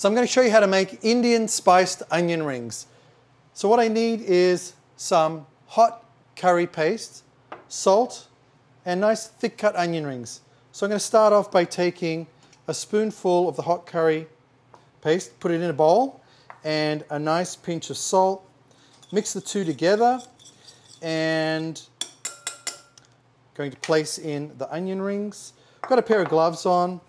So I'm going to show you how to make Indian spiced onion rings. So what I need is some hot curry paste, salt, and nice thick cut onion rings. So I'm going to start off by taking a spoonful of the hot curry paste, put it in a bowl, and a nice pinch of salt. Mix the two together, and going to place in the onion rings. I've got a pair of gloves on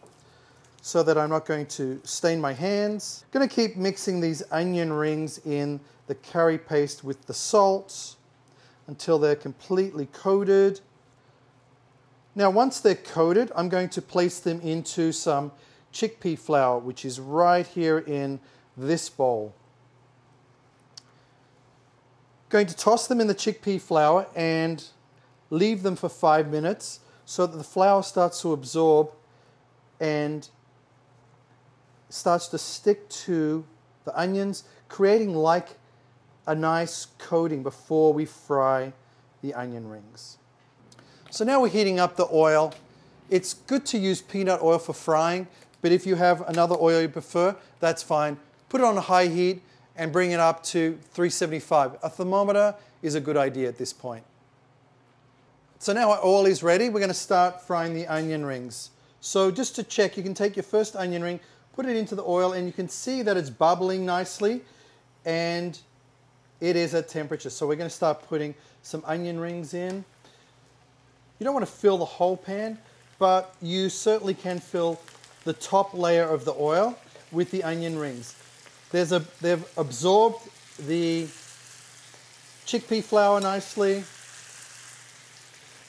so that I'm not going to stain my hands. I'm going to keep mixing these onion rings in the curry paste with the salt until they're completely coated. Now, once they're coated, I'm going to place them into some chickpea flour, which is right here in this bowl. Going to toss them in the chickpea flour and leave them for 5 minutes so that the flour starts to absorb and starts to stick to the onions, creating like a nice coating before we fry the onion rings. So now we're heating up the oil. It's good to use peanut oil for frying, but if you have another oil you prefer, that's fine. Put it on a high heat and bring it up to 375. A thermometer is a good idea at this point. So now our oil is ready. We're going to start frying the onion rings. So just to check, you can take your first onion ring, put it into the oil, and you can see that it's bubbling nicely, and it is at temperature. So we're going to start putting some onion rings in. You don't want to fill the whole pan, but you certainly can fill the top layer of the oil with the onion rings. They've absorbed the chickpea flour nicely,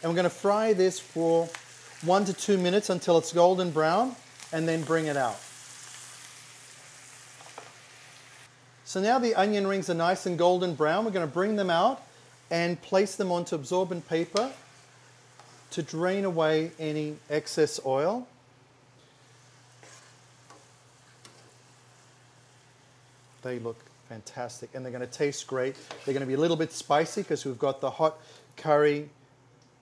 and we're going to fry this for 1 to 2 minutes until it's golden brown, and then bring it out. So now the onion rings are nice and golden brown. We're going to bring them out and place them onto absorbent paper to drain away any excess oil. They look fantastic, and they're going to taste great. They're going to be a little bit spicy because we've got the hot curry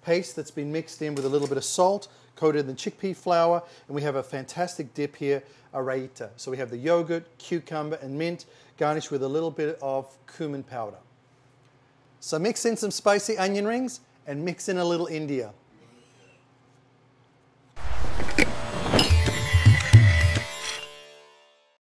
paste that's been mixed in with a little bit of salt, coated in chickpea flour, and we have a fantastic dip here, a raita. So we have the yogurt, cucumber, and mint, garnished with a little bit of cumin powder. So mix in some spicy onion rings and mix in a little India.